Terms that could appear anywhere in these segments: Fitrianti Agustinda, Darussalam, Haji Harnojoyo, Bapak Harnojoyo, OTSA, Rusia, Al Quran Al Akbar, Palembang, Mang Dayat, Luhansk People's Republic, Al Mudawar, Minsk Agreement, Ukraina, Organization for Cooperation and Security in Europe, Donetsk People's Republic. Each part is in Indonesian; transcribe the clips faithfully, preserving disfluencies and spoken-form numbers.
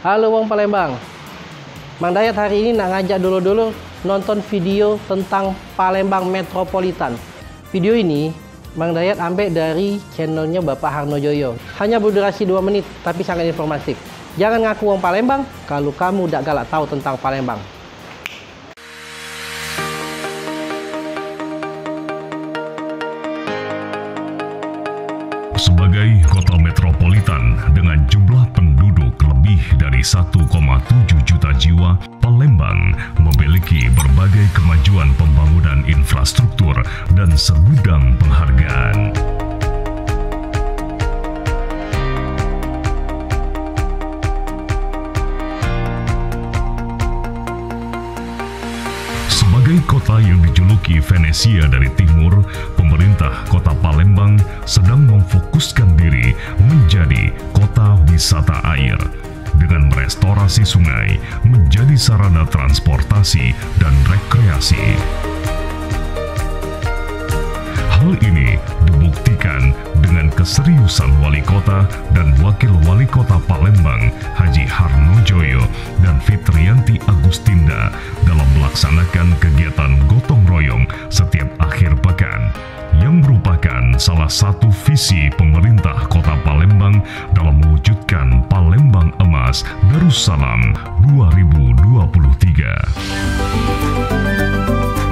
Halo Wong Palembang, Mang Dayat hari ini nak ngajak dulu-dulu nonton video tentang Palembang Metropolitan. Video ini Mang Dayat ambil dari channelnya Bapak Harnojoyo. Hanya berdurasi dua menit, tapi sangat informatif. Jangan ngaku Wong Palembang kalau kamu dak galak tahu tentang Palembang. Sebagai kota metropolitan dengan jumlah penduduk lebih dari satu koma tujuh juta jiwa, Palembang memiliki berbagai kemajuan pembangunan infrastruktur dan segudang penghargaan. Sebagai kota yang dijuluki Venesia dari Timur, pemerintah kota Palembang sedang memfokuskan diri menjadi kota wisata air dengan merestorasi sungai menjadi sarana transportasi dan rekreasi. Hal ini dibuktikan dengan keseriusan wali kota dan wakil wali kota Palembang Haji Harnojoyo dan Fitrianti Agustinda dalam melaksanakan kegiatan gotong royong setiap akhir pekan yang merupakan salah satu visi pemerintah kota Palembang dalam mewujudkan Palembang Emas Darussalam dua ribu dua puluh tiga.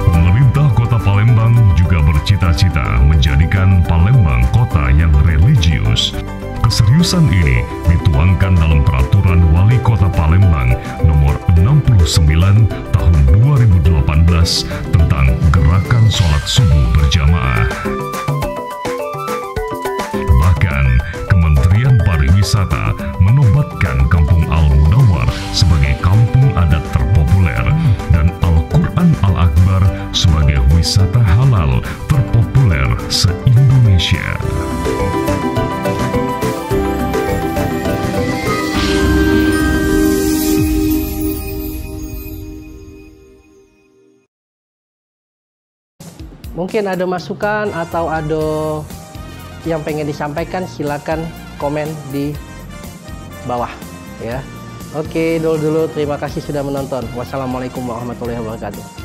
Pemerintah kota Palembang juga bercita-cita menjadikan Palembang kota yang religius. Keseriusan ini dituangkan dalam peraturan wali kota Palembang nomor enam puluh sembilan tahun dua ribu delapan belas tentang gerakan sholat subuh berjamaah. Bahkan, Kementerian Pariwisata menobatkan kampung Al Mudawar sebagai kampung adat terpopuler dan Al Quran Al Akbar sebagai wisata halal terpopuler se-Indonesia. Mungkin ada masukan atau ada yang pengen disampaikan, silakan komen di bawah ya. Oke, dulu-dulu terima kasih sudah menonton. Wassalamualaikum warahmatullahi wabarakatuh.